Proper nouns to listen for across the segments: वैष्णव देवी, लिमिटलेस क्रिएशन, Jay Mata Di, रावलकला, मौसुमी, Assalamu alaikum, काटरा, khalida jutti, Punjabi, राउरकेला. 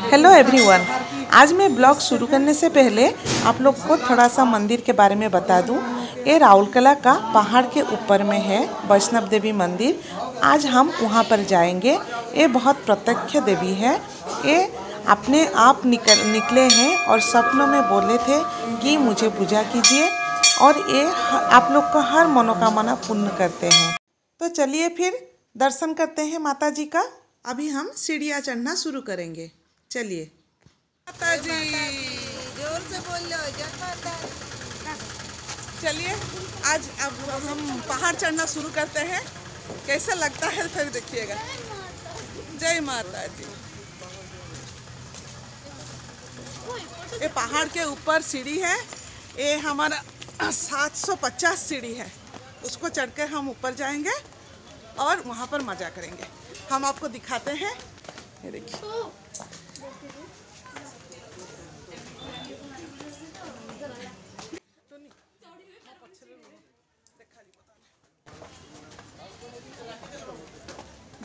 Hello everyone, आज मैं blog शुरू करने से पहले आप लोग को थोड़ा सा मंदिर के बारे में बता दूं। ये रावलकला का पहाड़ के ऊपर में है वैष्णव देवी मंदिर। आज हम वहां पर जाएंगे। ये बहुत प्रत्यक्ष देवी है। ये अपने आप निकले हैं और सपनों में बोले थे कि मुझे पूजा कीजिए, और ये आप लोग का हर मनोकामना पूर्ण करते हैं। तो चलिए फिर दर्शन करते हैं माता जी का। अभी हम सीढ़ियाँ चढ़ना शुरू करेंगे। चलिए माता जी जोर से बोल लो, जय माता। चलिए आज अब हम पहाड़ चढ़ना शुरू करते हैं। कैसा लगता है फिर देखिएगा। जय माता जी। ये पहाड़ के ऊपर सीढ़ी है। ये हमारा 750 सीढ़ी है, उसको चढ़ के हम ऊपर जाएंगे और वहाँ पर मजा करेंगे। हम आपको दिखाते हैं, ये देखिए।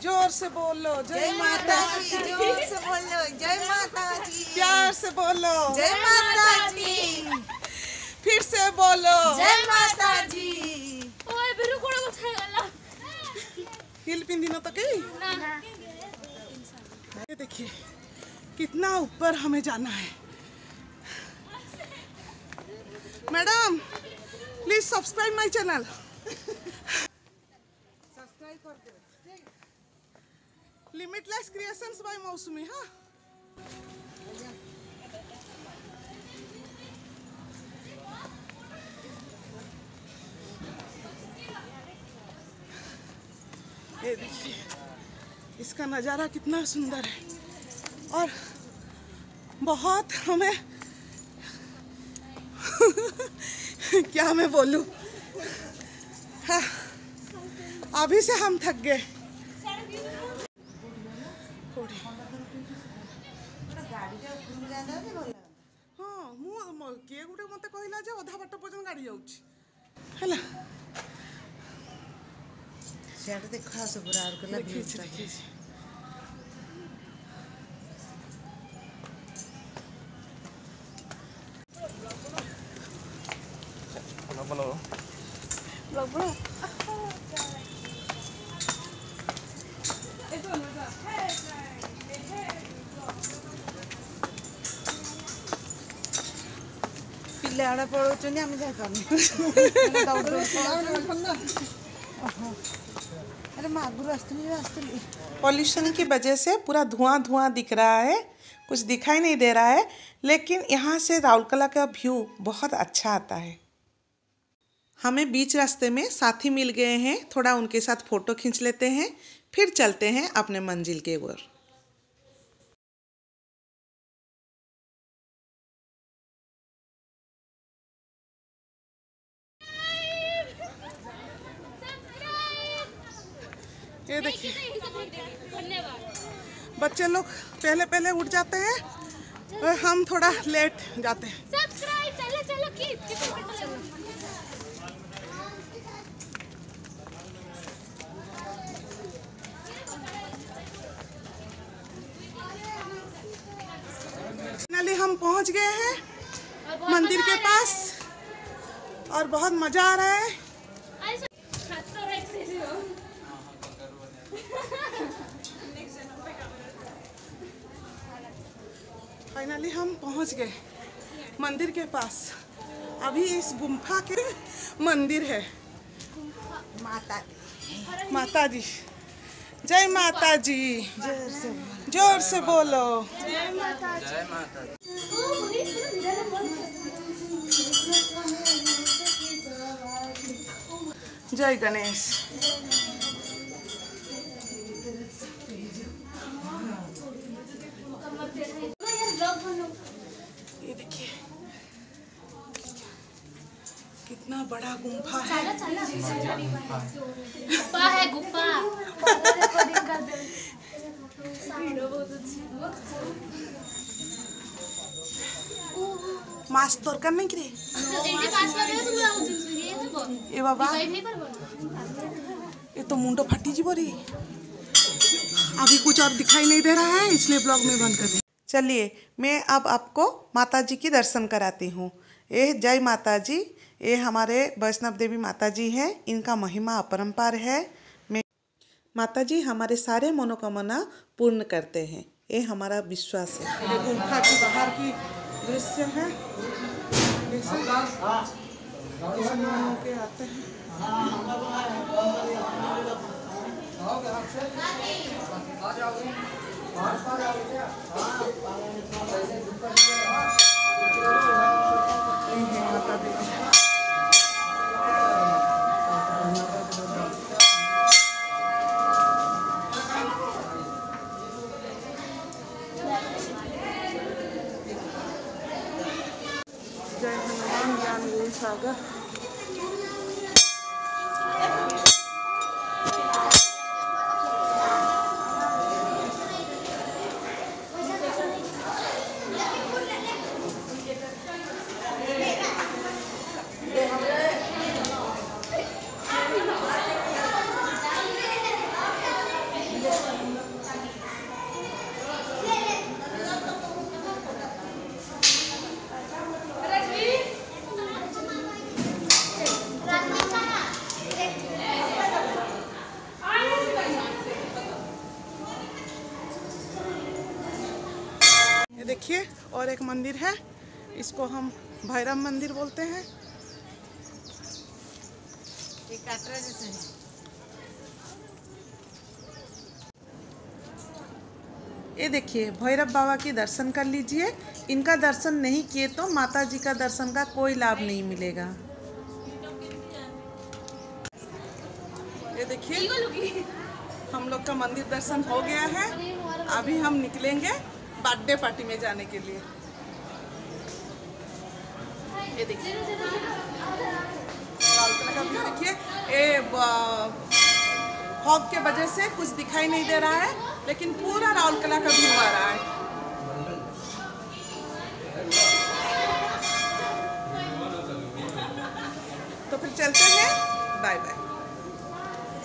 जोर से बोलो जय माता जी। जोर से बोलो जय माता जी। प्यार से बोलो जय माता जी। फिर से बोलो जय माता जी। ओए बिरु कोड़ा उठा गला हिल पिन दिनों तक ही। ये देखिए कितना ऊपर हमें जाना है। Madam please subscribe my channel. Subscribe कर दो लिमिटलेस क्रिएशन बाय मौसुमी। हाँ, ये देखिए इसका नज़ारा कितना सुंदर है। और बहुत हमें क्या मैं बोलूँ। हाँ, अभी से हम थक गए। हाँ मु किए गोटे मत कहला जे आधा बाट पर्यंत गाड़ी जाउछि हला सेट देखा सब रार करला देखि। हेलो बोलो ब्लॉग ब्रो ए तो ना हे लेड़ा पळोचनी आम्ही काय करणार। अरे मागुर असली असली पॉल्यूशन की वजह से पूरा धुआं दिख रहा है, कुछ दिखाई नहीं दे रहा है। लेकिन यहाँ से राउरकेला का व्यू बहुत अच्छा आता है। हमें बीच रास्ते में साथी मिल गए हैं, थोड़ा उनके साथ फोटो खींच लेते हैं, फिर चलते हैं अपने मंजिल के ओर। ये देखिए बच्चे लोग पहले उठ जाते हैं और हम थोड़ा लेट जाते हैं। चलो चलो फाइनली हम पहुंच गए हैं मंदिर के पास और बहुत मजा आ रहा है। फाइनली हम पहुंच गए मंदिर के पास। अभी इस गुम्फा के मंदिर है माता जी। जय माता जी। जोर से बोलो जय माता जी। जय गणेश। ये देखिए कितना बड़ा गुफा है। गुफा है गुफा। मास्क दरकार नहीं करे ए बाबा ये तो मुंडो फाटी जी बोरी। अभी कुछ और दिखाई नहीं दे रहा है इसलिए ब्लॉग में बंद कर। चलिए मैं अब आपको माता जी की दर्शन कराती हूँ। ये जय माता जी, ये हमारे वैष्णव देवी माता जी हैं, इनका महिमा अपरंपार है। माता जी हमारे सारे मनोकामना पूर्ण करते हैं, ये हमारा विश्वास है। ये गुफा की बाहर की दृश्य है, के आते हैं। सागर देखिए, और एक मंदिर है, इसको हम भैरव मंदिर बोलते हैं। ये काटरा जैसे है। ये देखिए, भैरव बाबा के दर्शन कर लीजिए। इनका दर्शन नहीं किए तो माता जी का दर्शन का कोई लाभ नहीं मिलेगा। ये देखिए, हम लोग का मंदिर दर्शन हो गया है। अभी हम निकलेंगे बर्थडे पार्टी में जाने के लिए। ये देखिए, ये फॉग के वजह से कुछ दिखाई नहीं दे रहा है, लेकिन पूरा रावलकला का व्यू आ रहा है। तो फिर चलते हैं, बाय बाय।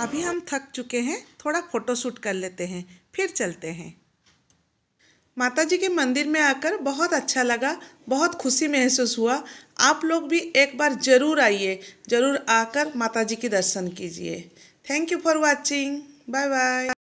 अभी हम थक चुके हैं, थोड़ा फोटो शूट कर लेते हैं, फिर चलते हैं। माता जी के मंदिर में आकर बहुत अच्छा लगा, बहुत खुशी महसूस हुआ। आप लोग भी एक बार ज़रूर आइए, ज़रूर आकर माता जी के दर्शन कीजिए। Thank you for watching, bye bye.